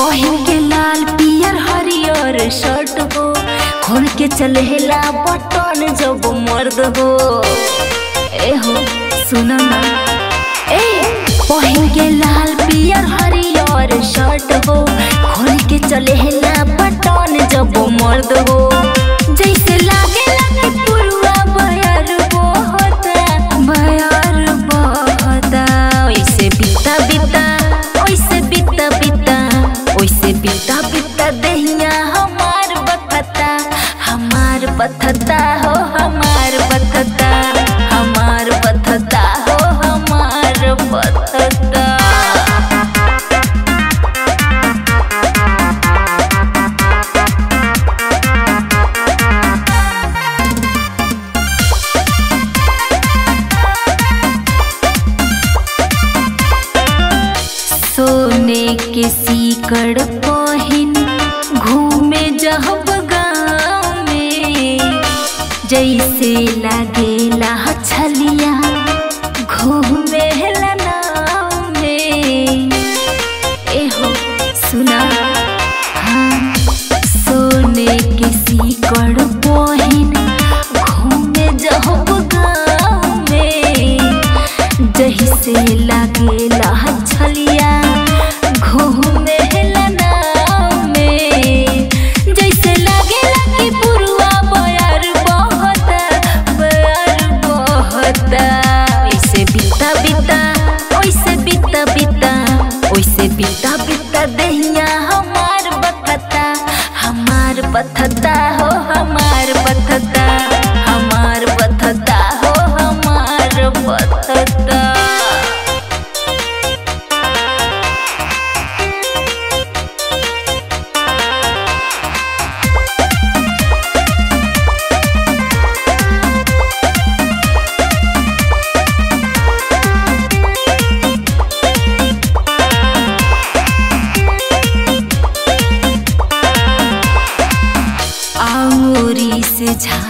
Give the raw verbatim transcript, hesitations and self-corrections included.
पहिन के लाल पियर हरियर शर्ट हो, खोल के चलेला बटन जब मर्द हो। ए हो सुना ना, ए पहिन के लाल पियर हरियर शर्ट हो, खोल के चलेला बटन जब मर्द हो। जैसे लागे लागे पुरुआ बयर होता, बयर होता, ऐसे बीता बीता, ऐसे बीता बीता, ऐसे बीता बीता देहिया हमार बखता, हमार बखता हो, हमार बखता, हमार बखता हो, हमार बखता। सोने के सीकड़ पहिन घूमे जब गाँव में, जैसे लागेला छलिया घूमे नाव में। एहो सुना, हाँ सोने के सीकड़ पहिन घूमे जब गाँव में, जैसे लागेला छलिया घूमे नाव में। जैसे लागेला कि पुरुआ बयर बहता, बयर बहता, ऐसे बीता बीता, ऐसे बीता बीता, ऐसे बीता बीता देहिया हमार बखता, हमार बखता हो, हमार बखता, हमार बखता हो, हमार बखता। जा